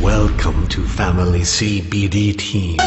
Welcome to Family CBD Team.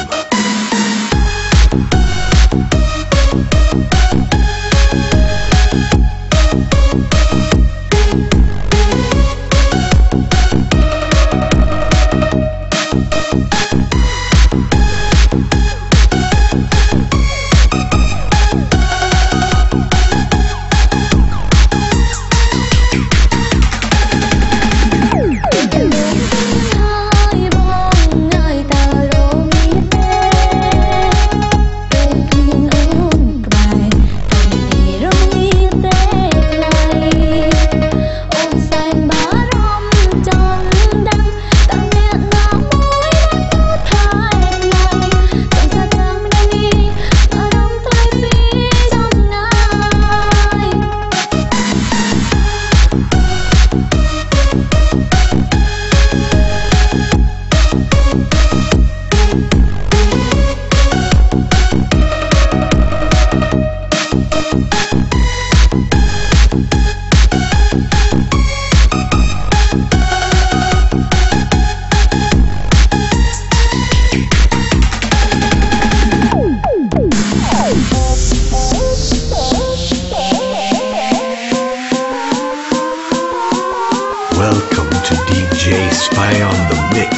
Welcome to DJ Spy on the Mix.